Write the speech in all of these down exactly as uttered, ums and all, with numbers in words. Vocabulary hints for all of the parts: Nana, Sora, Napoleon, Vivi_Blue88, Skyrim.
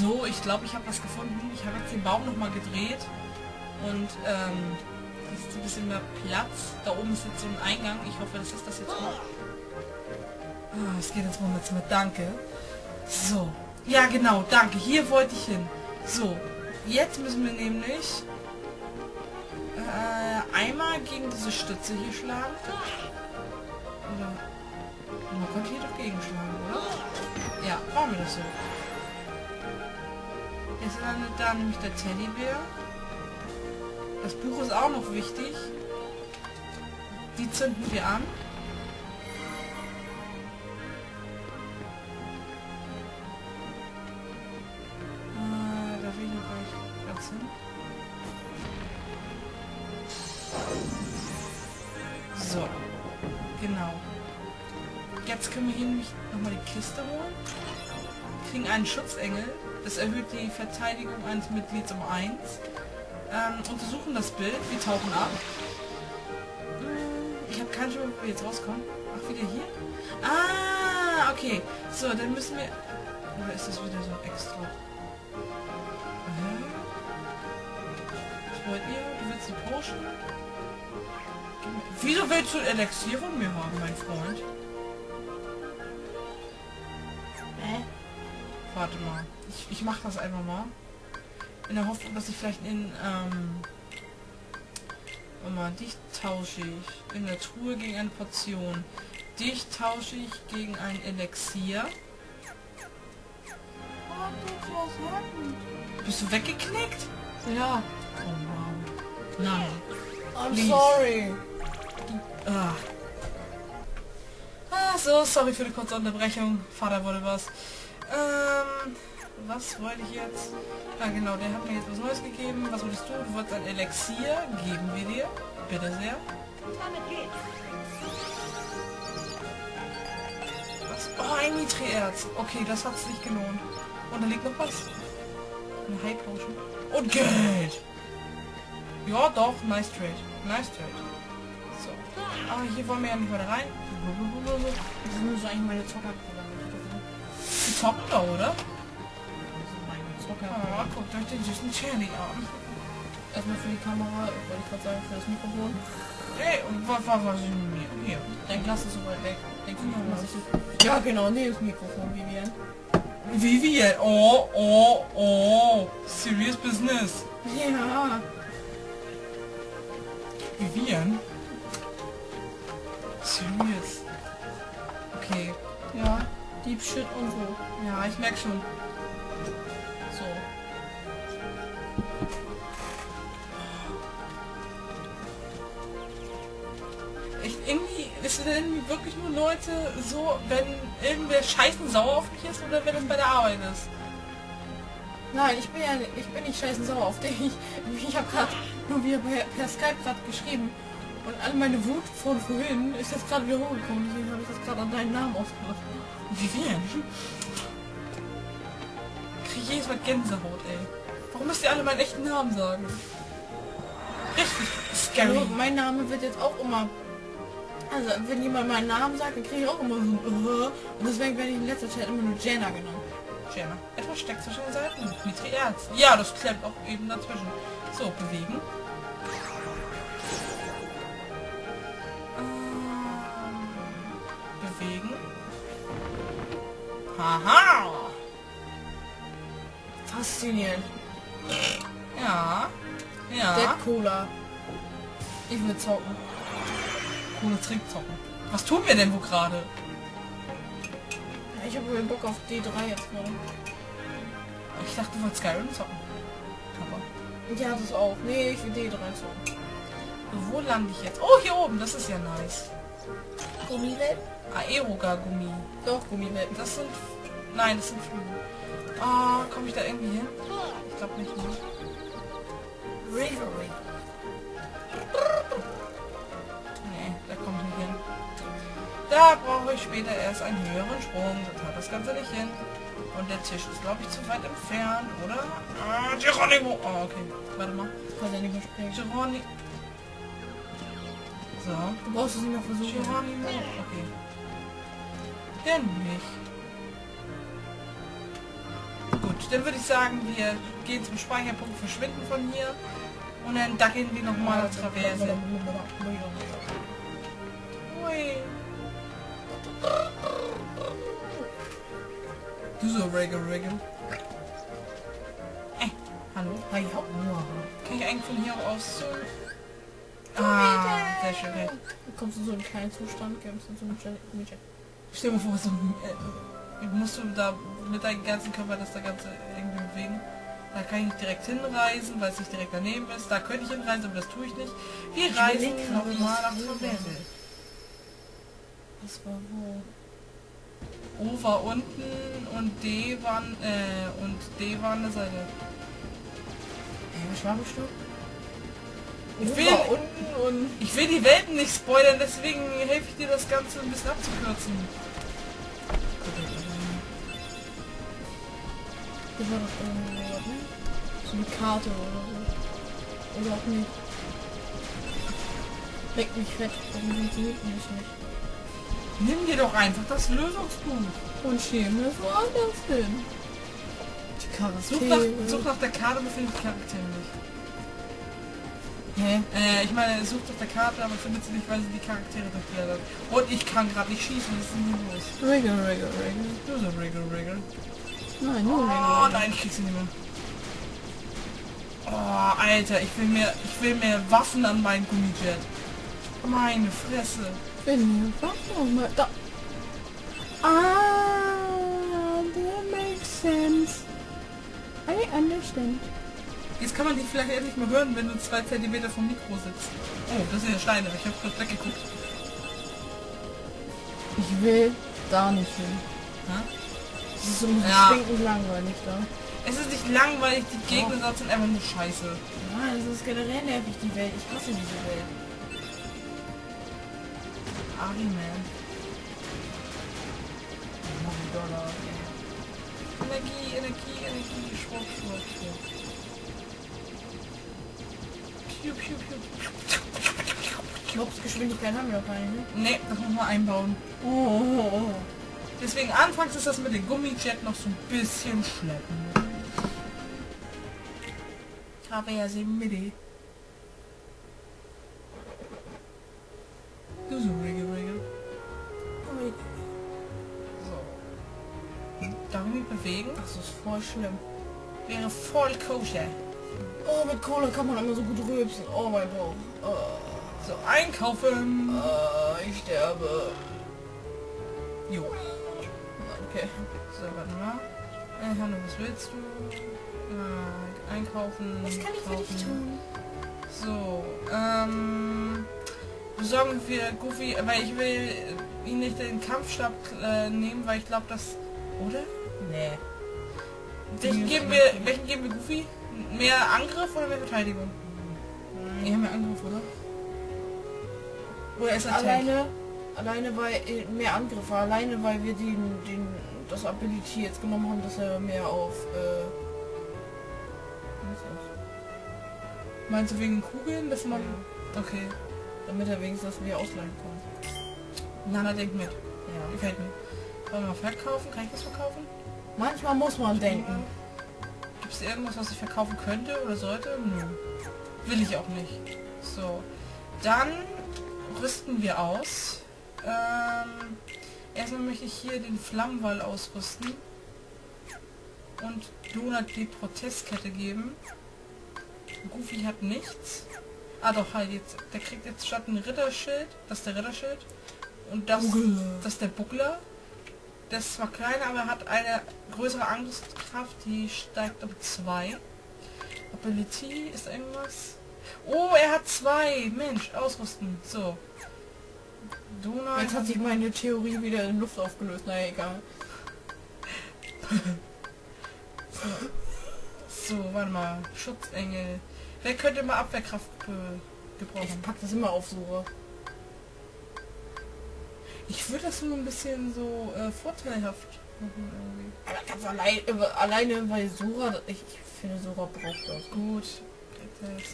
So, ich glaube, ich habe was gefunden. Ich habe jetzt den Baum nochmal gedreht. Und ähm, das ist ein bisschen mehr Platz. Da oben ist jetzt so ein Eingang. Ich hoffe, das ist das jetzt auch. Ah, es geht ins Wohnzimmer. Danke. So. Ja, genau. Danke. Hier wollte ich hin. So. Jetzt müssen wir nämlich äh, einmal gegen diese Stütze hier schlagen. Oder? Man konnte hier doch gegenschlagen, oder? Ja, machen wir das so. Jetzt landet da nämlich der Teddybär. Das Buch ist auch noch wichtig. Die zünden wir an. Äh, da will ich noch gar nicht ganz hin. So. Genau. Jetzt können wir hier nämlich nochmal die Kiste holen. Kriegen einen Schutzengel. Das erhöht die Verteidigung eines Mitglieds um eins. Ähm, untersuchen das Bild. Wir tauchen ab. Ich habe keinen Schimmer, wo wir jetzt rauskommen. Ach, wieder hier? Ah, okay. So, dann müssen wir... Oder ist das wieder so ein Extra? Mhm. Was wollt ihr? Du willst die Potion? Wieso willst du ein Elixier von mir haben, mein Freund? Hä? Warte mal. Ich, ich mache das einfach mal. In der Hoffnung, dass ich vielleicht in, ähm... Warte mal, dich tausche ich in der Truhe gegen eine Portion. Dich tausche ich gegen ein Elixier. Bist du weggeknickt? Ja. Oh wow. Nein. I'm Please. sorry. Ah. Ah, so, sorry für die kurze Unterbrechung. Vater wurde was. Ähm, was wollte ich jetzt? Ah, genau, der hat mir jetzt was Neues gegeben. Was wolltest du? Du wolltest ein Elixier. Geben wir dir. Bitte sehr. Damit geht's. Was? Oh, ein Nitri-Erz. Okay, das hat's nicht gelohnt. Und da liegt noch was. Ein High-Potion. Und Geld! Ja, doch. Nice Trade. Nice Trade. So. Aber hier wollen wir ja nicht weiter rein. Das sind nur so eigentlich meine Zockerprogramme. Die zocken da, oder? Ah, guckt euch den süßen Cherry an. Erstmal für die Kamera, wollte ich gerade sagen, für das Mikrofon. Hey, und was war was in mir? Hier, dein Glas ist so weit weg. Dein Mikrofon was ich... Ja genau, nee, das Mikrofon, Vivian. Vivian, oh, oh, oh. Serious business. Ja. Vivian? Serious. Okay. Ja. Deep Shit und so. Ja, ich merke schon. So. Ich, irgendwie, es sind irgendwie wirklich nur Leute so, wenn irgendwer scheißen sauer auf mich ist oder wenn es bei der Arbeit ist. Nein, ich bin ja ich bin nicht scheißen sauer auf dich. Ich, ich habe gerade nur wieder per, per Skype gerade geschrieben. Und all meine Wut von vorhin ist jetzt gerade wieder hochgekommen. Deswegen habe ich das gerade an deinen Namen ausgelassen. Vivian? Krieg ich jedes Mal Gänsehaut, ey. Warum müsst ihr alle meinen echten Namen sagen? Richtig scary. Also, mein Name wird jetzt auch immer... Also, wenn jemand meinen Namen sagt, dann kriege ich auch immer so ein... Uh, und deswegen werde ich in letzter Zeit immer nur Jenna genannt. Jenna. Etwas steckt zwischen den Seiten. Nitri-Erz. Ja, das klemmt auch eben dazwischen. So, bewegen. Aha! Faszinierend. Ja. Ja. Dead Cola. Ich will zocken. Cola Trick zocken. Was tun wir denn wo gerade? Ja, ich habe wohl Bock auf D drei jetzt mal. Ich dachte, du wolltest Skyrim zocken. Aber. Ja, das auch. Nee, ich will D drei zocken. Wo lande ich jetzt? Oh, hier oben. Das ist ja nice. Gummiwelpen? Aeroga-Gummi. Doch, Gummiwelpen. Das sind... Nein, das sind Flügel. Ah, komme ich da irgendwie hin? Ich glaube nicht mehr. Ravery. Nee, da komme ich nicht hin. Da brauche ich später erst einen höheren Sprung. Sonst hat das Ganze nicht hin. Und der Tisch ist, glaube ich, zu weit entfernt, oder? Ah, Geronimo! Oh, okay. Warte mal. Ich kann ja nicht mehr springen. Geronimo. So. Du brauchst es nicht mehr versuchen. Geronimo. Okay. Denn nicht. Gut, dann würde ich sagen, wir gehen zum Speicherpunkt, verschwinden von hier und dann da gehen wir nochmal auf Traverse. Ui. Du so regel, regel. Hey, hallo? Hi, ho. Kann ich eigentlich von hier aus so... Ah, sehr schön. Hey. Du kommst in so einen kleinen Zustand, gehst in so einen Mädchen. Stell dir mal vor, so ein... Äh, musst du da mit deinem ganzen Körper das da ganze irgendwie bewegen. Da kann ich direkt hinreisen, weil es nicht direkt daneben ist. Da könnte ich hinreisen, aber das tue ich nicht. Wir ich reisen nochmal nach Traverse. Das war wo? O war unten und D waren, äh, und D war an der Seite. Hey, was war bestimmt? Ich will, unten und ich will die Welten nicht spoilern, deswegen helfe ich dir das Ganze ein bisschen abzukürzen. Das war doch irgendwie so eine Karte oder so. Oder auch nicht. Leck mich fett, warum funktioniert mich nicht? Nimm dir doch einfach das Lösungsbuch. Und schäme es woanders hin. Die Karte. Such nach, such nach der Karte, befindet die Charaktere nicht. Hä? Äh, ich meine, er sucht auf der Karte, aber findet sie nicht, weil sie die Charaktere durchblättert. Und ich kann gerade nicht schießen, das ist nicht los. Riggle, riggle, riggle. Du so riggle, riggle. Nein, nur oh, riggle. Oh nein, ich krieg sie nicht mehr. Oh, Alter, ich will mehr, ich will mehr Waffen an meinem Gummijet. Meine Fresse. Ich will mehr Waffen an da. Ah, that makes sense. I understand. Jetzt kann man dich vielleicht endlich mal hören, wenn du zwei Zentimeter vom Mikro sitzt. Oh, das sind ja Steine. Ich habe kurz weggeguckt. Ich will da nicht hin. Es ist so ja. stinkend langweilig da. Es ist nicht langweilig, die Gegner oh. sind einfach nur scheiße. Ja, es ist generell nervig, die Welt. Ich hasse diese Welt. Ari, man. Dollar. Energie, Energie, Energie. Schwupp, schwupp, schwupp. Geschwindigkeit haben wir doch keine. Ne, das muss man einbauen. Oh, oh, oh. Deswegen anfangs ist das mit dem Gummijet noch so ein bisschen schleppen. Habe ja sie midi. Du so regel, regel. So. Darf ich mich bewegen? Das ist voll schlimm. Wäre voll koscher. Oh, mit Cola kann man immer so gut rülpsen. Oh mein Gott. Uh, so, einkaufen. Uh, ich sterbe. Jo. Okay. So, warte mal. Äh, Hanno, was willst du? Äh, einkaufen. Was kann ich kaufen. Für dich tun? So, ähm... besorgen wir Goofy, weil ich will ihn nicht den Kampfstab äh, nehmen, weil ich glaube, das... Oder? Nee. Welchen geben wir, welchen geben wir Goofy? Mehr Angriff oder mehr Verteidigung? Nein. Eher mehr Angriff, oder? Oder ist er alleine? Alleine weil mehr Angriff war. Alleine weil wir den, den, das Ability jetzt genommen haben, dass er mehr auf... Äh, meinst du wegen Kugeln? Dass man... Ja. Okay. Damit er wenigstens das mehr ausleihen kann. Nana denkt mit. Ja. Gefällt mir. Wollen wir verkaufen? Kann ich das verkaufen? Manchmal muss man denken. Ja. Gibt es irgendwas, was ich verkaufen könnte oder sollte? Nö. Will ich auch nicht. So. Dann rüsten wir aus. Ähm, erstmal möchte ich hier den Flammenwall ausrüsten. Und Donut die Protestkette geben. Goofy hat nichts. Ah doch, halt jetzt. Der kriegt jetzt statt ein Ritterschild. Das ist der Ritterschild. Und das, das ist der Buckler. Der ist zwar kleiner, aber hat eine größere Angriffskraft, die steigt um zwei. Ability ist irgendwas. Oh, er hat zwei. Mensch, ausrüsten. So. Donald. Jetzt hat sich meine Theorie wieder in Luft aufgelöst. Na ja, egal. So. So, warte mal. Schutzengel. Wer könnte mal Abwehrkraft gebrauchen? Ich pack das immer auf Suche. Ich würde das nur ein bisschen so äh, vorteilhaft machen irgendwie. Aber ganz allein, äh, alleine weil Sora, ich, ich finde Sora braucht das. Gut.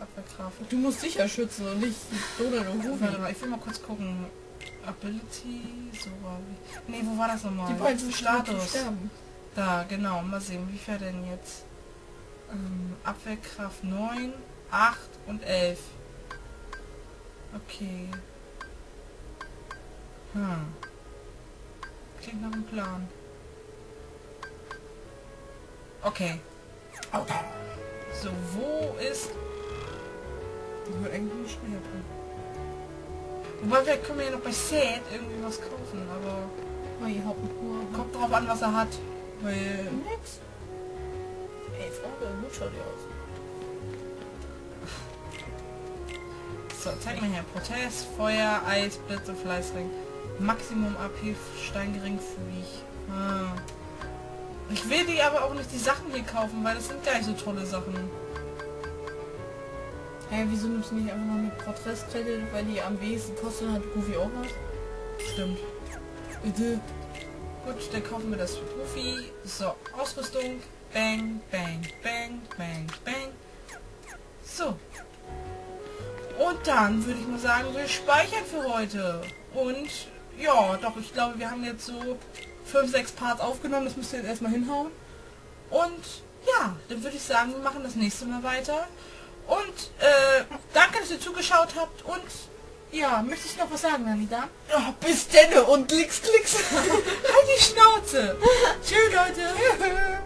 Abwehrkraft. Du musst dich ja schützen und nicht Donald und Goofy. Warte mal, ich will mal kurz gucken. Ability, Sora. Nee, wo war das nochmal? Die beiden Status. Da, genau. Mal sehen, wie viel denn jetzt? Ähm, Abwehrkraft neun, acht und elf. Okay. Hm. Klingt nach einem Plan. Okay. So, wo ist... Nur irgendein Schwerpunkt. Wobei, wir können ja noch bei Sad irgendwie was kaufen, aber... Kommt drauf an, was er hat. Weil... Nix. Ey, Frage, gut schaut ihr aus. So, zeig mal her. Protest, Feuer, Eis, Blitz und Fleißring. Maximum A P, Steingering, Flieg. Ah. Ich will die aber auch nicht die Sachen hier kaufen, weil das sind gleich so tolle Sachen. Hä, hey, wieso nimmst du nicht einfach mal mit Protest Credit, weil die am wenigsten kosten hat Goofy auch was? Stimmt. Bitte. Gut, dann kaufen wir das für Goofy. So, Ausrüstung. Bang, bang, bang, bang, bang. So. Und dann würde ich mal sagen, wir speichern für heute. Und ja, doch, ich glaube, wir haben jetzt so fünf, sechs Parts aufgenommen. Das müsst ihr jetzt erstmal hinhauen. Und ja, dann würde ich sagen, wir machen das nächste Mal weiter. Und äh, danke, dass ihr zugeschaut habt. Und ja, möchte ich noch was sagen, Anita? Oh, bis denne und klicks, klicks. Halt die Schnauze. Tschüss, Leute.